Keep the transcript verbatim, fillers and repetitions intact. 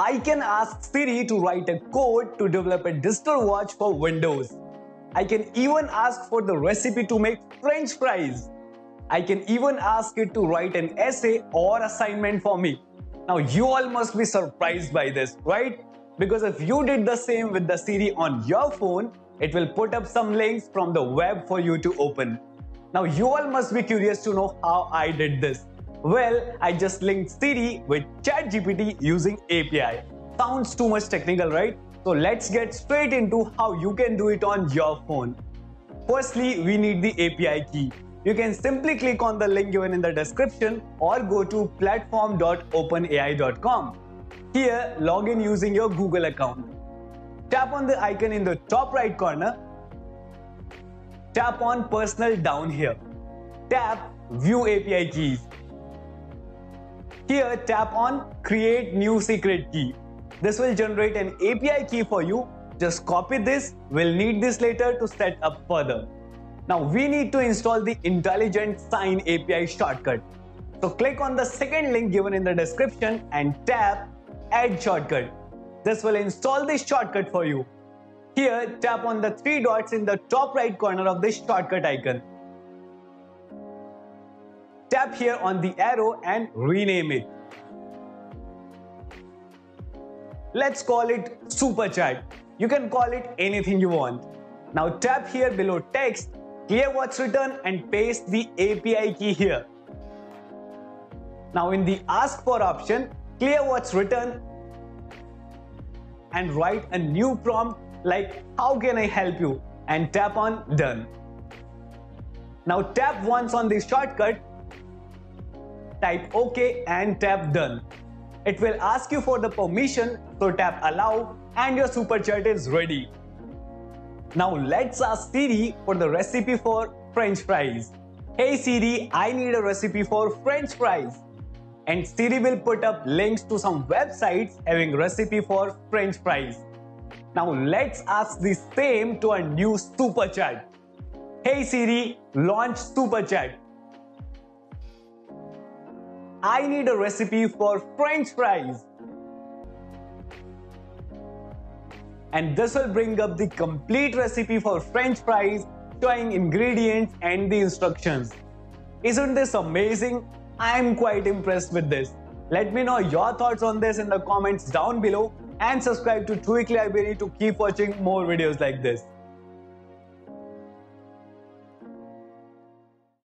I can ask Siri to write a code to develop a digital watch for Windows. I can even ask for the recipe to make French fries. I can even ask it to write an essay or assignment for me. Now you all must be surprised by this, right? Because if you did the same with the Siri on your phone, it will put up some links from the web for you to open. Now you all must be curious to know how I did this. Well, I just linked Siri with ChatGPT using A P I. Sounds too much technical, right? So let's get straight into how you can do it on your phone. Firstly, we need the A P I key. You can simply click on the link given in the description or go to platform dot open A I dot com. Here, log in using your Google account. Tap on the icon in the top right corner. Tap on Personal down here. Tap View A P I Keys. Here, tap on Create New Secret Key. This will generate an A P I key for you. Just copy this. We'll need this later to set up further. Now, we need to install the Intelligent Sign A P I shortcut. So, click on the second link given in the description and tap Add Shortcut. This will install this shortcut for you. Here, tap on the three dots in the top right corner of this shortcut icon. Tap here on the arrow and rename it. Let's call it Super Chat. You can call it anything you want. Now tap here below text, clear what's written and paste the A P I key here. Now in the Ask For option, clear what's written and write a new prompt like how can I help you and tap on Done. Now tap once on the shortcut. Type OK and tap Done. It will ask you for the permission, so tap Allow and your super chat is ready. Now let's ask Siri for the recipe for French fries. Hey Siri, I need a recipe for French fries. And Siri will put up links to some websites having recipe for French fries. Now let's ask the same to a new super chat. Hey Siri, launch super chat. I need a recipe for French fries. And this will bring up the complete recipe for French fries, showing ingredients and the instructions. Isn't this amazing? I'm quite impressed with this. Let me know your thoughts on this in the comments down below and subscribe to Tweak Library to keep watching more videos like this.